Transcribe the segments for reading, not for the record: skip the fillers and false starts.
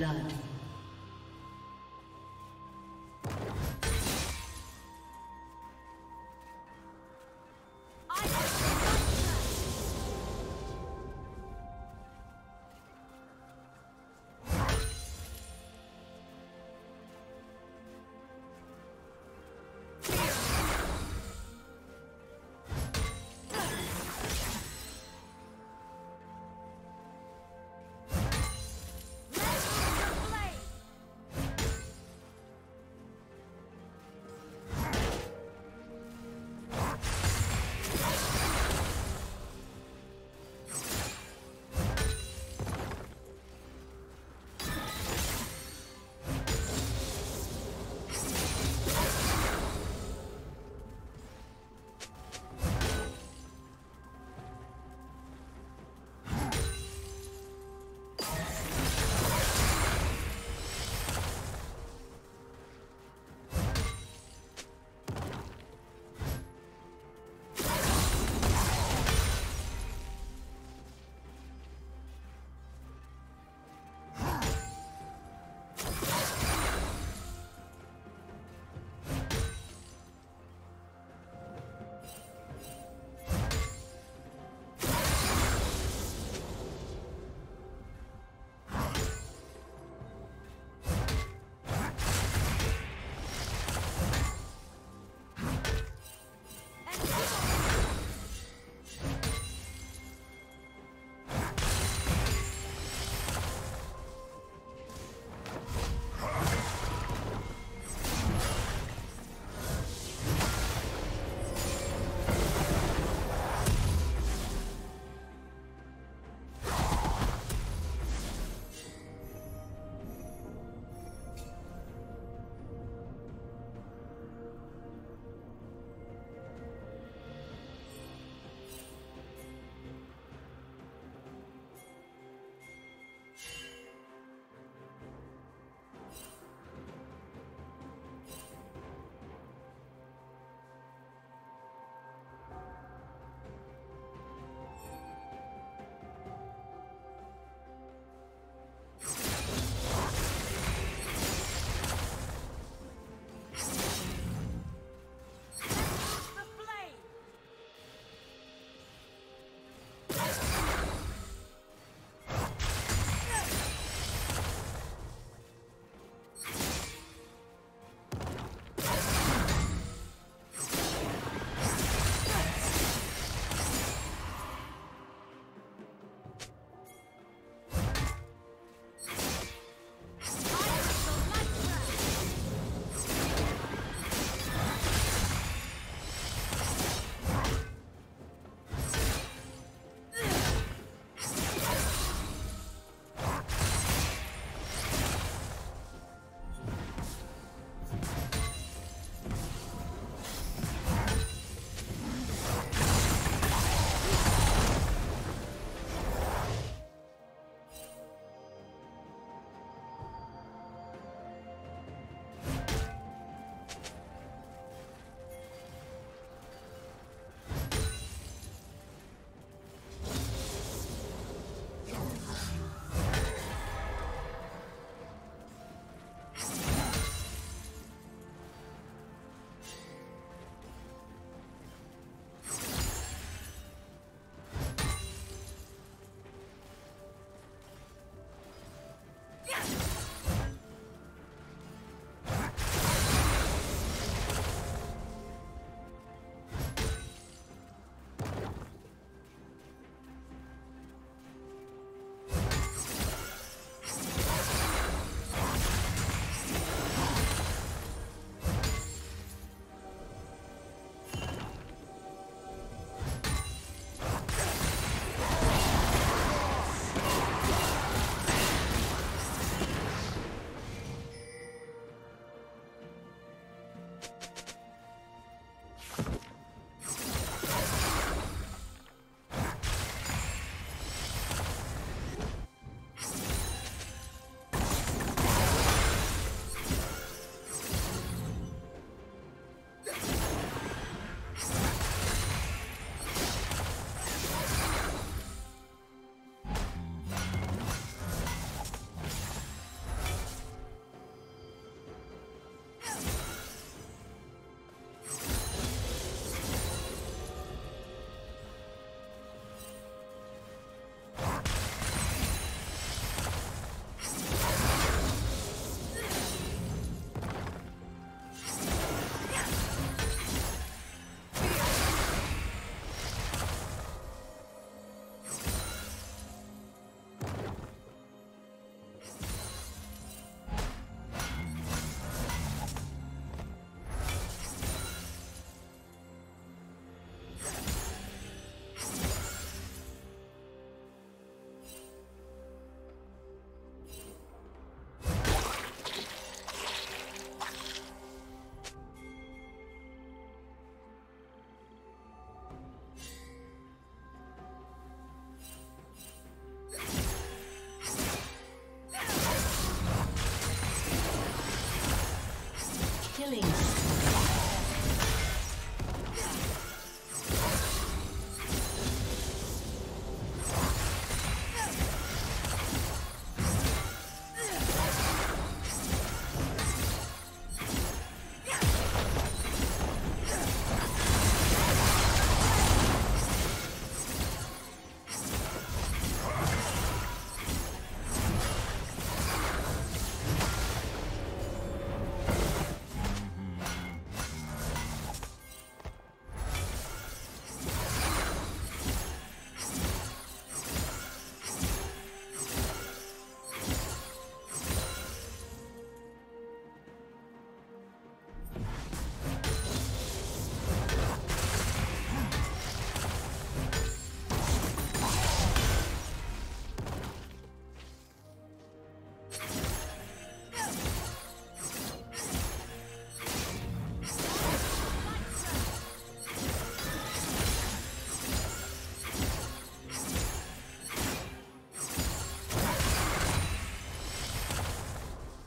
blood.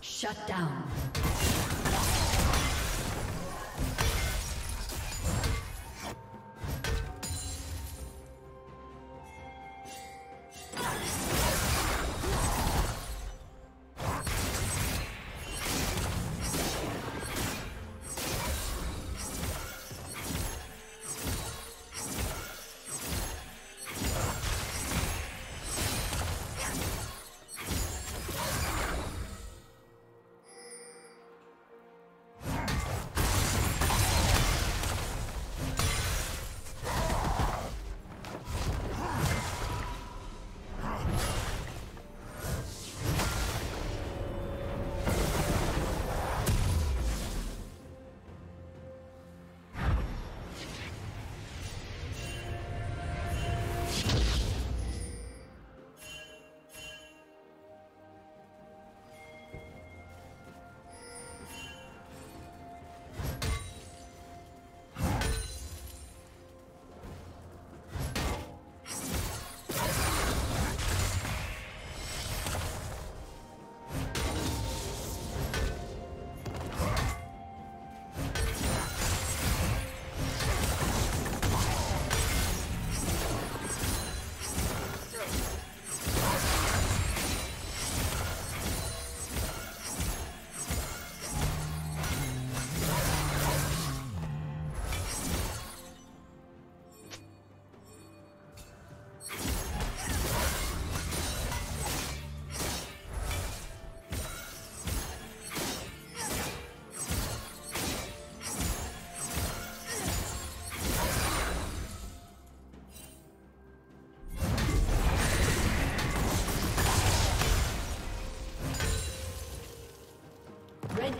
Shut down. Red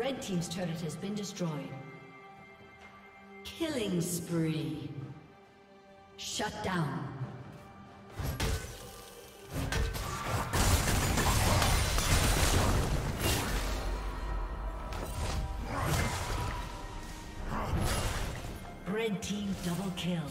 Red Team's turret has been destroyed. Killing spree. Shut down. Red Team double kill.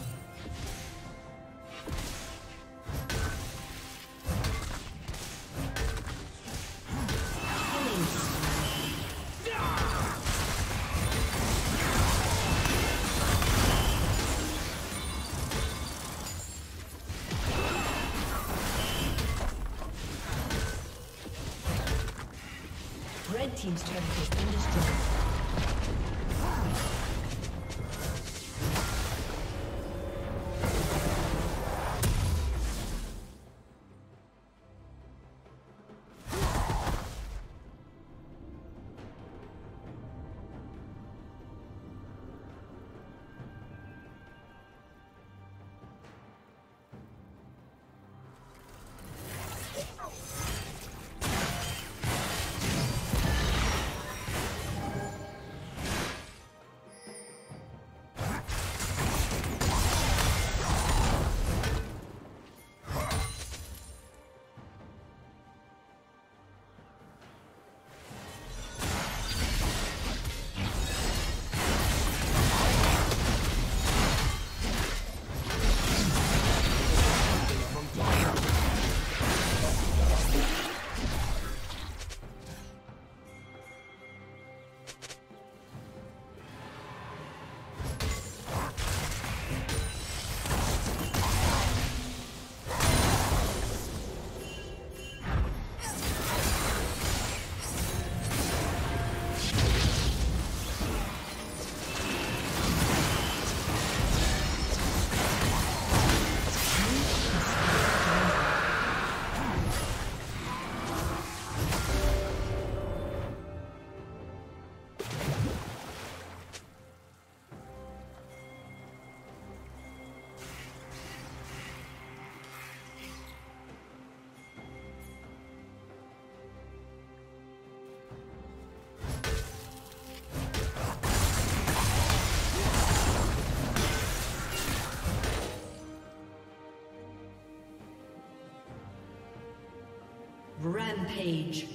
Team's turret has been destroyed. Rampage.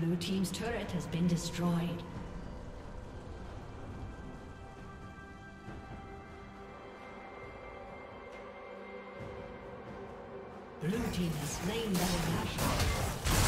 Blue Team's turret has been destroyed. Blue Team has slain Baron Nashor.